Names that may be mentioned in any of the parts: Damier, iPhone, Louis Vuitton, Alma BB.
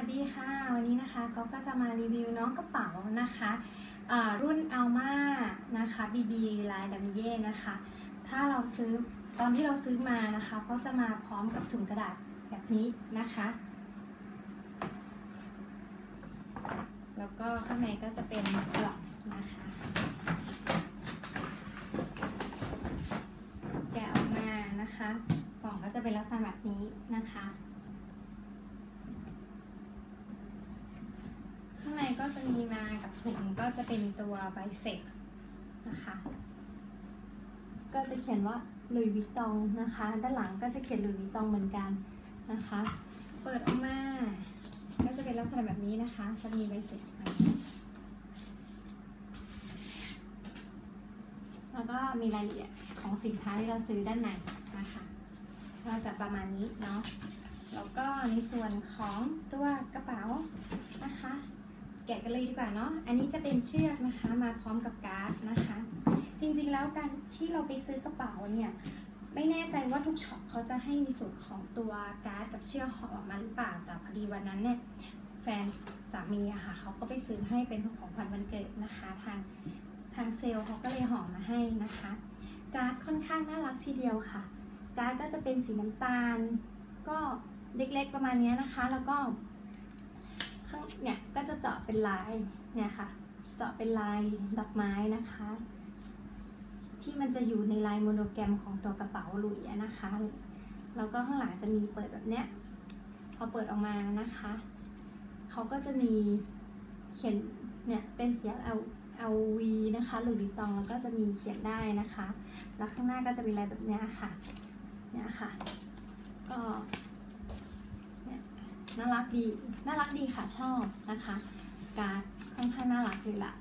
วัสดีค่ะวันนี้นะคะก๊อฟก็จะมารีวิวน้องกระเป๋านะคะรุ่น Alma นะคะ BB ลายดามิเย่นะคะถ้าเราซื้อตอนที่เราซื้อมานะคะก็จะมาพร้อมกับถุงกระดาษแบบนี้นะคะแล้วก็ข้างในก็จะเป็นกล่องนะคะแกะออกมานะคะกล่องก็จะเป็นลักษณะแบบนี้นะคะข้างในก็จะมีมากับถุงก็จะเป็นตัวใบเสร็จนะคะก็จะเขียนว่า Louis Vuitton นะคะด้านหลังก็จะเขียน Louis Vuitton เหมือนกันนะคะเปิดออกมาก็จะเป็นลักษณะแบบนี้นะคะจะมีใบเสร็จแล้วก็มีรายละเอียดของสินค้าที่เราซื้อด้านในนะคะก็จะประมาณนี้เนาะแล้วก็ในส่วนของตัวกระเป๋านะคะแกะกันเลยดีกว่าเนาะอันนี้จะเป็นเชือกนะคะมาพร้อมกับการ์ดนะคะจริงๆแล้วการที่เราไปซื้อกระเป๋าเนี่ยไม่แน่ใจว่าทุกช็อปเขาจะให้มีส่วนของตัวการ์ดกับเชือกห่อมาหรือเปล่าแต่พอดีวันนั้นเนี่ยแฟนสามีอะค่ะเขาก็ไปซื้อให้เป็นของขวัญวันเกิดนะคะทางเซลล์เขาก็เลยห่อมาให้นะคะการ์ดค่อนข้างน่ารักทีเดียวค่ะการ์ดก็จะเป็นสีน้ำตาลก็เล็กๆประมาณนี้นะคะแล้วก็ข้างเนี่ยก็จะเจาะเป็นลายเนี่ยค่ะเจาะเป็นลายดอกไม้นะคะที่มันจะอยู่ในลายโมโนแกรมของตัวกระเป๋าหลุยนะคะแล้วก็ข้างหลังจะมีเปิดแบบเนี้ยพอเปิดออกมานะคะเขาก็จะมีเขียนเนี่ยเป็นเสียง LV นะคะหลุยส์วิตตองแล้วก็จะมีเขียนได้นะคะแล้วข้างหน้าก็จะมีลายแบบเนี้ยค่ะเนี่ยค่ะก็น่ารักดีน่ารักดีค่ะชอบนะคะการ์ดค่อนข้างน่ารักเลยล่ะ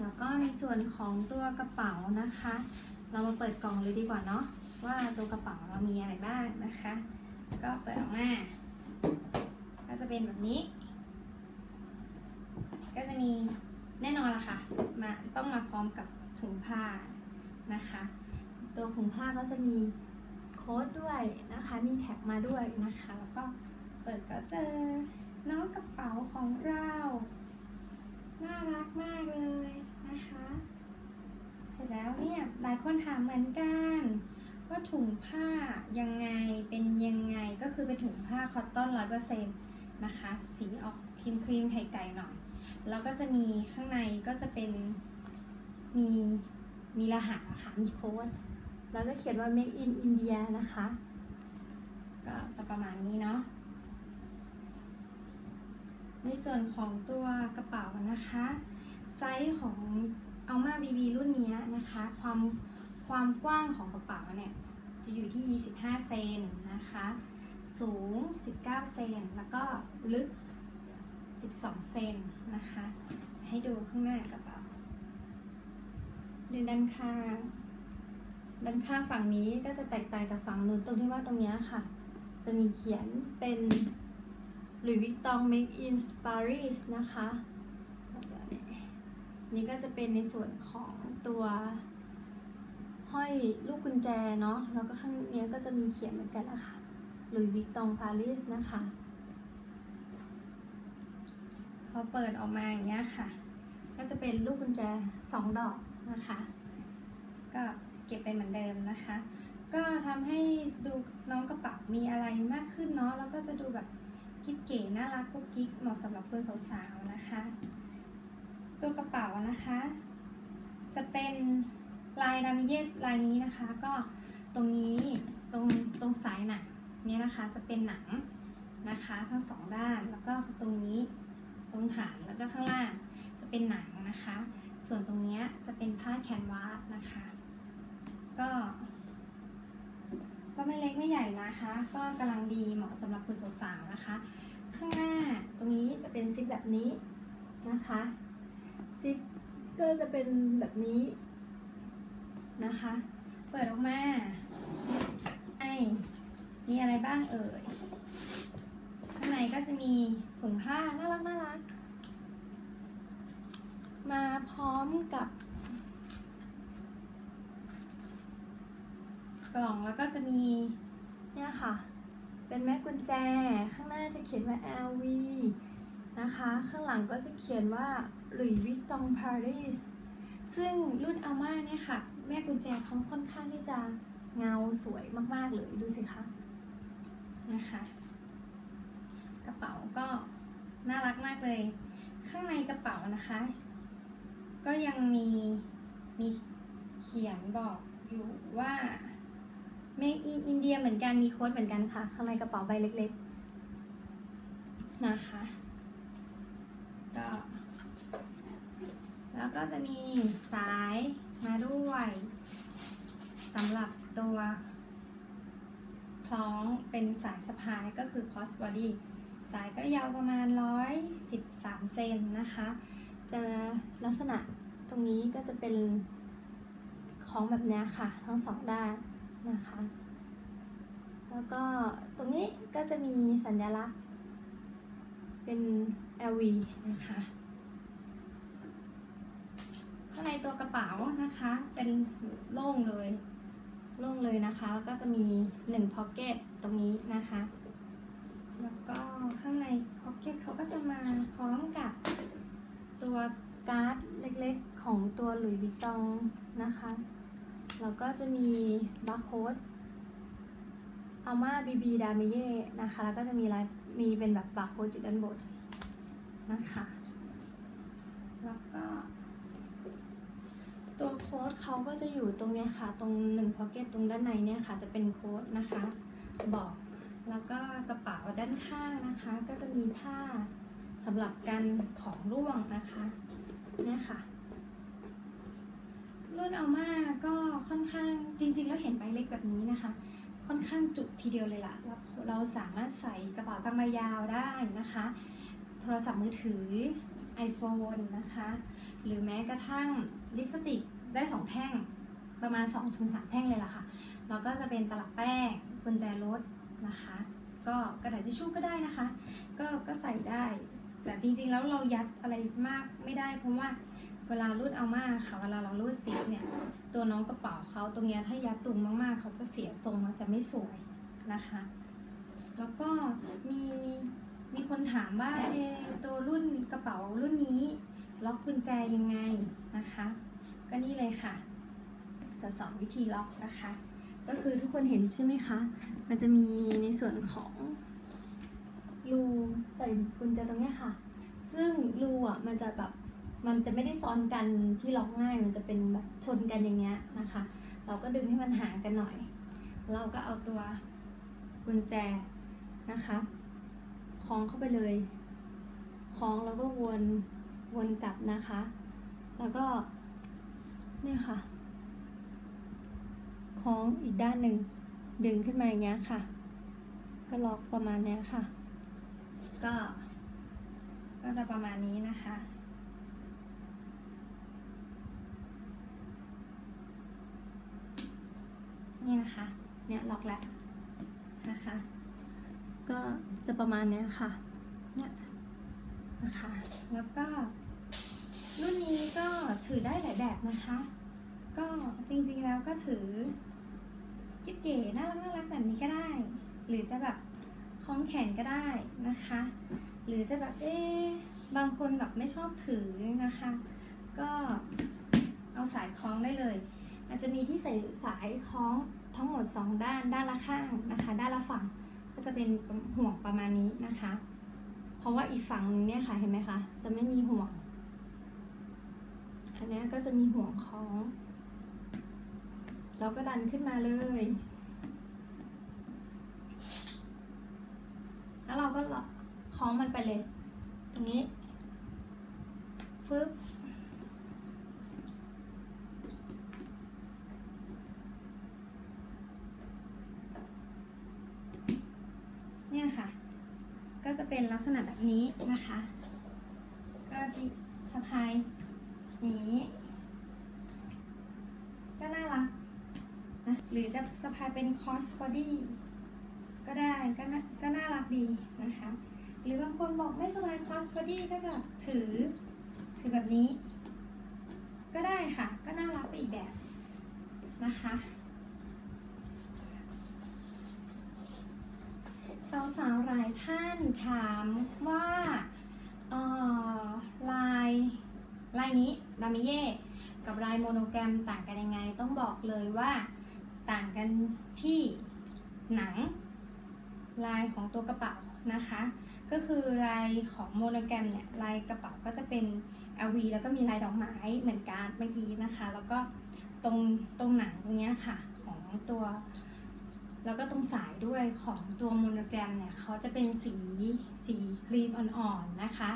แล้วก็ในส่วนของตัวกระเป๋านะคะเรามาเปิดกล่องเลยดีกว่าเนาะว่าตัวกระเป๋าเรามีอะไรบ้างนะคะก็เปิดออกมาก็จะเป็นแบบนี้ก็จะมีแน่นอนล่ะค่ะมาต้องมาพร้อมกับถุงผ้านะคะตัวของผ้าก็จะมีโค้ดด้วยนะคะมีแท็กมาด้วยนะคะแล้วก็เปิดก็เจอน้องกระเป๋าของเราน่ารักมากเลยนะคะเสร็จแล้วเนี่ยหลายคนถามเหมือนกันว่าถุงผ้ายังไงเป็นยังไงก็คือเป็นถุงผ้าคอตตอน 100% นะคะสีออกครีมไข่ไก่หน่อยแล้วก็จะมีข้างในก็จะเป็นมีรหัสค่ะมีโค้ดแล้วก็เขียนว่า Make in India นะคะก็จะประมาณนี้เนาะในส่วนของตัวกระเป๋านะคะไซส์ของ Alma BB รุ่นนี้นะคะความกว้างของกระเป๋าเนี่ยจะอยู่ที่25เซนนะคะสูง19เซนแล้วก็ลึก12เซนนะคะให้ดูข้างหน้ากระเป๋าด้านข้างฝั่งนี้ก็จะแตกต่างจากฝั่งนู้นตรงที่ว่าตรงนี้ค่ะจะมีเขียนเป็น Louis Vuitton Made in Paris นะคะนี่ก็จะเป็นในส่วนของตัวห้อยลูกกุญแจเนาะแล้วก็ข้างนี้ก็จะมีเขียนเหมือนกันนะคะ Louis Vuitton Paris นะคะพอเปิดออกมาอย่างเงี้ยค่ะก็จะเป็นลูกกุญแจ2ดอกนะคะก็เก็บไปเหมือนเดิมนะคะก็ทำให้ดูน้องกระเป๋ามีอะไรมากขึ้นเนาะแล้วก็จะดูแบบกิ๊บเก๋น่ารักกุ๊กกิ๊กเหมาะสำหรับคุณสาวๆนะคะตัวกระเป๋านะคะจะเป็นลายดามิเย่ลายนี้นะคะก็ตรงนี้ตรงสายหนังเนี่ยนะคะจะเป็นหนังนะคะทั้งสองด้านแล้วก็ตรงนี้ตรงฐานแล้วก็ข้างล่างจะเป็นหนังนะคะส่วนตรงนี้จะเป็นผ้าแคนวาสนะคะก็ไม่เล็กไม่ใหญ่นะคะก็กำลังดีเหมาะสำหรับคุณสาวๆนะคะข้างหน้าตรงนี้จะเป็นซิปแบบนี้นะคะซิปก็จะเป็นแบบนี้นะคะเปิดออกมามีอะไรบ้างเอ่ยข้างในก็จะมีถุงผ้าน่ารักน่ารักมาพร้อมกับ กล่องแล้วก็จะมีเนี่ยค่ะเป็นแม่กุญแจข้างหน้าจะเขียนว่า LV นะคะข้างหลังก็จะเขียนว่า Louis Vuitton Paris ซึ่งรุ่น Alma เนี่ยค่ะแม่กุญแจเขาค่อนข้างที่จะเงาสวยมากๆเลยดูสิคะนะคะกระเป๋าก็น่ารักมากเลยข้างในกระเป๋านะคะก็ยังมีเขียนบอกอยู่ว่า Made in India เหมือนกันมีโค้ดเหมือนกันค่ะข้างในกระเป๋าใบเล็กๆนะคะก็แล้วก็จะมีสายมาด้วยสำหรับตัวคล้องเป็นสายสะพายก็คือ cross body สายก็ยาวประมาณ113เซนนะคะจะลักษณะตรงนี้ก็จะเป็นของแบบนี้ค่ะทั้งสองด้านนะคะแล้วก็ตรงนี้ก็จะมีสัญลักษณ์เป็น LV นะคะข้างในตัวกระเป๋านะคะเป็นโล่งเลยนะคะแล้วก็จะมี1พ็อกเก็ตตรงนี้นะคะแล้วก็ข้างในพ็อกเก็ตเขาก็จะมาพร้อมกับตัวการ์ดเล็กๆของตัวหลุยส์วิตตองนะคะแล้วก็จะมีบาร์โค้ด Alma BB ดามิเย่นะคะแล้วก็จะมีลายมีเป็นแบบบาร์โค้ดอยู่ด้านบนนะคะแล้วก็ตัวโค้ดเขาก็จะอยู่ตรงนี้ค่ะตรง1พ็อกเก็ตตรงด้านในเนี่ยค่ะจะเป็นโค้ดนะคะบอกแล้วก็กระเป๋าด้านข้างนะคะก็จะมีผ้าสำหรับกันของร่วงนะคะเนี่ยค่ะรุ่น Alma ก็ค่อนข้างจริงๆแล้วเห็นใบเล็กแบบนี้นะคะค่อนข้างจุกทีเดียวเลยล่ะเราสามารถใส่กระเป๋าตั้งใบยาวได้นะคะโทรศัพท์มือถือ iPhone นะคะหรือแม้กระทั่งลิปสติกได้2แท่งประมาณ 2-3 แท่งเลยล่ะค่ะแล้วก็จะเป็นตลับแป้งกุญแจรถนะคะก็กระดาษทิชชู่ก็ได้นะคะก็ใส่ได้แต่จริงๆแล้วเรายัดอะไรมากไม่ได้เพราะว่าเวลารูดเอามาค่ะเวลาเรารูดซิปเนี่ยตัวน้องกระเป๋าเขาตรงนี้ถ้ายัดตุ่มมากๆเขาจะเสียทรงเขาจะไม่สวยนะคะแล้วก็มีคนถามว่าตัวรุ่นกระเป๋ารุ่นนี้ล็อกกุญแจยังไงนะคะก็นี่เลยค่ะจะสอนวิธีล็อกนะคะก็คือทุกคนเห็นใช่ไหมคะมันจะมีในส่วนของรูใส่กุญแจตรงนี้ค่ะซึ่งรูอ่ะมันจะไม่ได้ซ้อนกันที่ล็อกง่ายมันจะเป็นแบบชนกันอย่างเงี้ยนะคะเราก็ดึงให้มันห่างกันหน่อยเราก็เอาตัวกุญแจนะคะคล้องเข้าไปเลยคล้องแล้วก็วนกลับนะคะแล้วก็เนี่ยค่ะคล้องอีกด้านหนึ่งดึงขึ้นมาอย่างเงี้ยค่ะก็ล็อกประมาณเนี้ยค่ะก็จะประมาณนี้นะคะนี่นะคะเนี่ยล็อกแล้วนะคะก็จะประมาณนี้ค่ะเนี่ยนะคะแล้วก็รุ่นนี้ก็ถือได้หลายแบบนะคะก็จริงๆแล้วก็ถือกิ๊บเก๋น่ารักแบบนี้ก็ได้หรือจะแบบคล้องแขนก็ได้นะคะหรือจะแบบบางคนแบบไม่ชอบถือนะคะก็เอาสายคล้องได้เลยอาจจะมีที่ใส่สายคล้องทั้งหมด2ด้านด้านละข้างนะคะด้านละฝั่งก็จะเป็นห่วงประมาณนี้นะคะเพราะว่าอีกฝั่งนึงเนี่ยค่ะเห็นไหมคะจะไม่มีห่วงอันนี้ก็จะมีห่วงคล้องแล้วก็ดันขึ้นมาเลยแล้วเราก็คล้องมันไปเลยตรงนี้ฟึบเนี่ยค่ะก็จะเป็นลักษณะแบบนี้นะคะก็จะสะพายอย่างนี้ก็น่ารักนะหรือจะสะพายเป็น cross body ก็ได้ก็น่ารักดีนะคะหรือบางคนบอกไม่สบาย cross body ก็จะถือแบบนี้ก็ได้ค่ะก็น่ารักไปอีกแบบนะคะ สาวๆหลายท่านถามว่าลายนี้ลามิเย่กับลายโมโนแกรมต่างกันยังไงต้องบอกเลยว่าต่างกันที่หนังลายของตัวกระเป๋านะคะก็คือลายของโมโนแกรมเนี่ยลายกระเป๋าก็จะเป็น LV แล้วก็มีลายดอกไม้เหมือนกันเมื่อกี้นะคะแล้วก็ตรงหนังตรงนี้ค่ะของตัวแล้วก็ตรงสายด้วยของตัวโมโนแกรมเนี่ยเขาจะเป็นสีครีมอ่อนๆนะคะ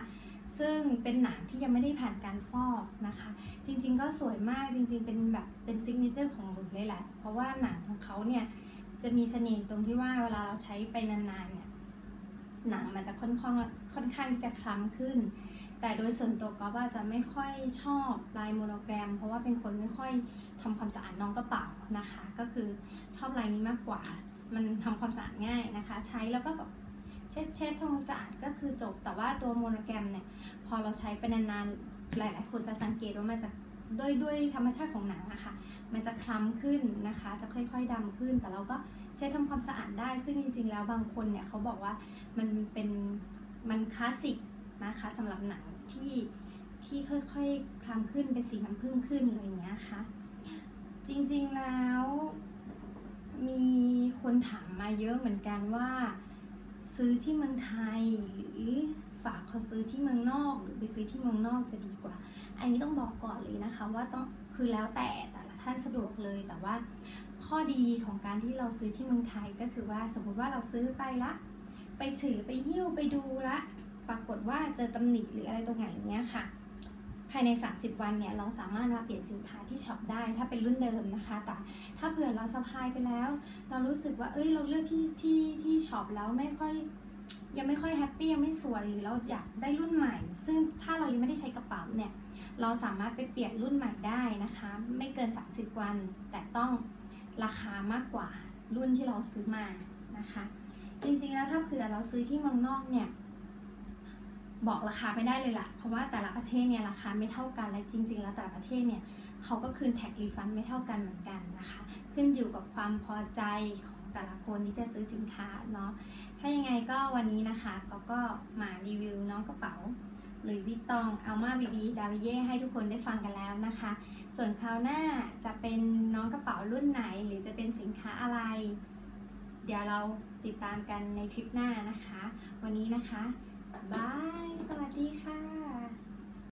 ซึ่งเป็นหนังที่ยังไม่ได้ผ่านการฟอกนะคะจริงๆก็สวยมากจริงๆเป็นแบบเป็นซิกเนเจอร์ของหลุยส์เลยแหละเพราะว่าหนังของเขาเนี่ยจะมีเสน่ห์ตรงที่ว่าเวลาเราใช้ไปนานๆเนี่ยหนังมันจะค่อนข้างที่จะคล้ำขึ้นแต่โดยส่วนตัวก็ว่าจะไม่ค่อยชอบลายโมโนแกรมเพราะว่าเป็นคนไม่ค่อยทำความสะอาดน้องกระเป๋านะคะก็คือชอบลายนี้มากกว่ามันทำความสะอาดง่ายนะคะใช้แล้วก็แบบเช็ดทำความสะอาดก็คือจบแต่ว่าตัวโมโนแกรมเนี่ยพอเราใช้ไปนานๆหลายๆคนจะสังเกตว่ามันจะด้วยธรรมชาติของหนังอะค่ะมันจะคล้ำขึ้นนะคะจะค่อยๆดำขึ้นแต่เราก็ใช้ทำความสะอาดได้ซึ่งจริงๆแล้วบางคนเนี่ยเขาบอกว่ามันคลาสสิกนะคะสำหรับหนังที่ค่อยๆคล้ำขึ้นเป็นสีน้ำผึ้งขึ้นอะไรอย่างเงี้ยค่ะจริงๆแล้วมีคนถามมาเยอะเหมือนกันว่าซื้อที่เมืองไทยหรือฝากเขาซื้อที่เมืองนอกหรือไปซื้อที่เมืองนอกจะดีกว่าอันนี้ต้องบอกก่อนเลยนะคะว่าต้องคือแล้วแต่ละท่านสะดวกเลยแต่ว่าข้อดีของการที่เราซื้อที่เมืองไทยก็คือว่าสมมติว่าเราซื้อไปละไปถือไปหิ้วไปดูละปรากฏว่าเจอตำหนิหรืออะไรตรงไหนเนี้ยค่ะภายใน30วันเนี่ยเราสามารถมาเปลี่ยนสินค้าที่ช็อปได้ถ้าเป็นรุ่นเดิมนะคะแต่ถ้าเผื่อเราสะพายไปแล้วเรารู้สึกว่าเอ้ยเราเลือกที่ช็อปแล้วยังไม่ค่อยแฮปปี้ยังไม่สวยหรือเราอยากได้รุ่นใหม่ซึ่งถ้าเรายังไม่ได้ใช้กระเป๋าเนี่ยเราสามารถไปเปลี่ยนรุ่นใหม่ได้นะคะไม่เกิน30วันแต่ต้องราคามากกว่ารุ่นที่เราซื้อมานะคะจริงๆแล้วถ้าเผื่อเราซื้อที่เมืองนอกเนี่ยบอกราคาไม่ได้เลยล่ะเพราะว่าแต่ละประเทศเนี่ยราคาไม่เท่ากันและจริงๆแล้วแต่ละประเทศเนี่ยเขาก็คืนแท็กรีฟันไม่เท่ากันเหมือนกันนะคะขึ้นอยู่กับความพอใจของแต่ละคนที่จะซื้อสินค้าเนาะถ้ายังไงก็วันนี้นะคะก็มารีวิวน้องกระเป๋าLouis Vuitton Alma BB ดาวิเย่ให้ทุกคนได้ฟังกันแล้วนะคะส่วนคราวหน้าจะเป็นน้องกระเป๋ารุ่นไหนหรือจะเป็นสินค้าอะไรเดี๋ยวเราติดตามกันในคลิปหน้านะคะวันนี้นะคะบายสวัสดีค่ะ